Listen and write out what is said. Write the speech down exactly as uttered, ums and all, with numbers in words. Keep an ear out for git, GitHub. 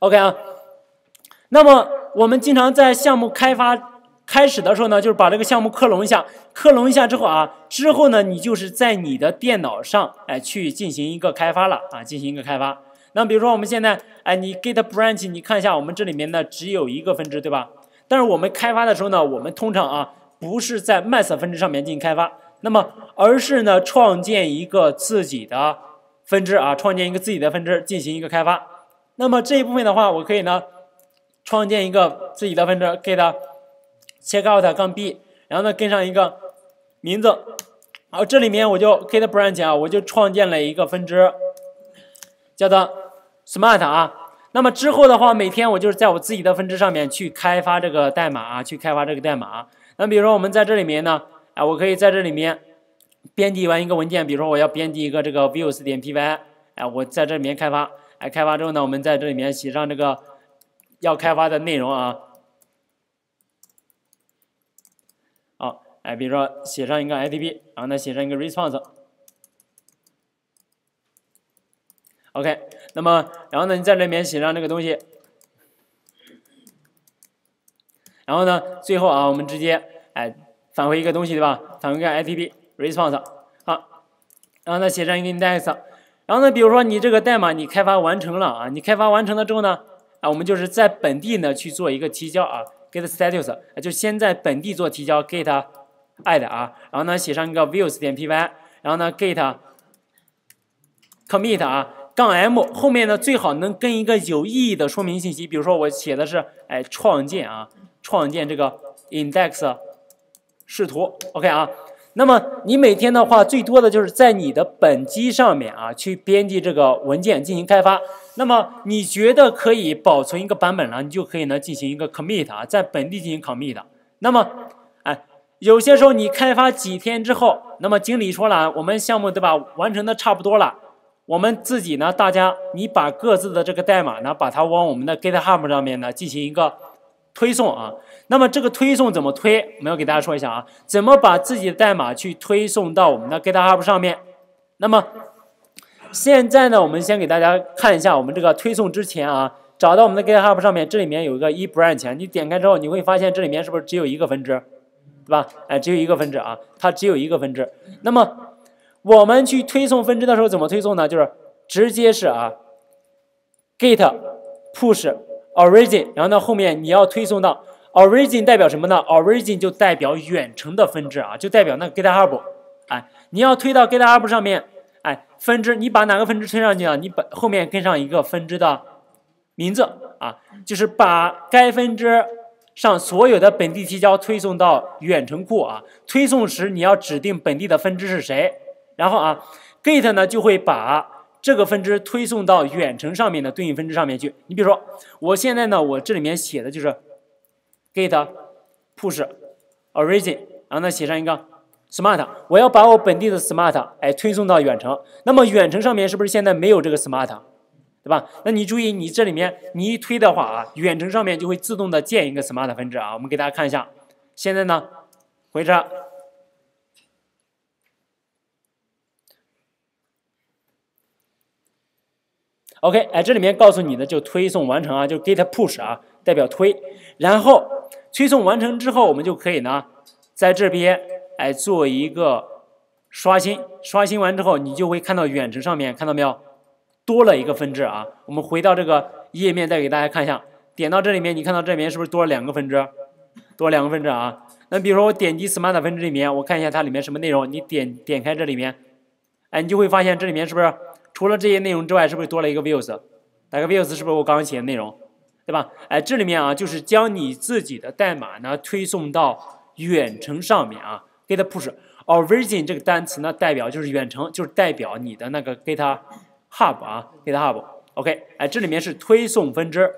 OK 啊。那么我们经常在项目开发开始的时候呢，就是把这个项目克隆一下，克隆一下之后啊，之后呢，你就是在你的电脑上哎去进行一个开发了啊，进行一个开发。那比如说我们现在哎，你 git branch 你看一下，我们这里面呢只有一个分支对吧？但是我们开发的时候呢，我们通常啊不是在 master 分支上面进行开发，那么而是呢创建一个自己的分支啊，创建一个自己的分支进行一个开发。那么这一部分的话，我可以呢创建一个自己的分支 git checkout 杠 b， 然后呢跟上一个名字，然后这里面我就 git branch 啊，我就创建了一个分支，叫做 smart 啊。那么之后的话，每天我就是在我自己的分支上面去开发这个代码啊，去开发这个代码、啊。那比如说我们在这里面呢，啊，我可以在这里面编辑完一个文件，比如说我要编辑一个这个 views 点 py， 哎、啊，我在这里面开发，哎、啊，开发之后呢，我们在这里面写上这个要开发的内容啊。好，哎，比如说写上一个 I D P， 然后呢写上一个 response。OK， 那么然后呢，你在这里面写上这个东西，然后呢，最后啊，我们直接哎返回一个东西对吧？返回一个 I T P response 好，然后呢写上一个 index， 然后呢，比如说你这个代码你开发完成了啊，你开发完成了之后呢，啊，我们就是在本地呢去做一个提交啊 ，git status 就先在本地做提交 git add 啊，然后呢写上一个 views 点 py， 然后呢 git commit 啊。杠 M 后面呢最好能跟一个有意义的说明信息，比如说我写的是哎创建啊，创建这个 index 视图 OK 啊。那么你每天的话最多的就是在你的本机上面啊去编辑这个文件进行开发。那么你觉得可以保存一个版本了，你就可以呢进行一个 commit 啊，在本地进行 commit。那么哎有些时候你开发几天之后，那么经理说了，我们项目对吧完成的差不多了。我们自己呢，大家你把各自的这个代码呢，把它往我们的 GitHub 上面呢进行一个推送啊。那么这个推送怎么推？我们要给大家说一下啊，怎么把自己的代码去推送到我们的 GitHub 上面。那么现在呢，我们先给大家看一下我们这个推送之前啊，找到我们的 GitHub 上面，这里面有一个 e branch， 你点开之后你会发现这里面是不是只有一个分支，对吧？哎，只有一个分支啊，它只有一个分支。那么我们去推送分支的时候怎么推送呢？就是直接是啊 ，git push origin， 然后呢后面你要推送到 origin 代表什么呢 ？origin 就代表远程的分支啊，就代表那个 GitHub。哎，你要推到 GitHub 上面，哎，分支你把哪个分支推上去啊？你把后面跟上一个分支的名字啊，就是把该分支上所有的本地提交推送到远程库啊。推送时你要指定本地的分支是谁。然后啊 ，git 呢就会把这个分支推送到远程上面的对应分支上面去。你比如说，我现在呢，我这里面写的就是 git push origin， 然后呢写上一个 smart， 我要把我本地的 smart 哎推送到远程。那么远程上面是不是现在没有这个 smart， 对吧？那你注意，你这里面你一推的话啊，远程上面就会自动的建一个 smart 分支啊。我们给大家看一下，现在呢，回这。OK， 哎，这里面告诉你的就推送完成啊，就 git push 啊，代表推。然后推送完成之后，我们就可以呢，在这边哎做一个刷新，刷新完之后，你就会看到远程上面看到没有，多了一个分支啊。我们回到这个页面再给大家看一下，点到这里面，你看到这里面是不是多了两个分支？多了两个分支啊。那比如说我点击 smart 分支里面，我看一下它里面什么内容，你点点开这里面，哎，你就会发现这里面是不是？除了这些内容之外，是不是多了一个 views？ 哪个 views 是不是我刚刚写的内容，对吧？哎，这里面啊，就是将你自己的代码呢推送到远程上面啊。git push origin 这个单词呢，代表就是远程，就是代表你的那个 GitHub 啊 ，GitHub。OK， 哎，这里面是推送分支。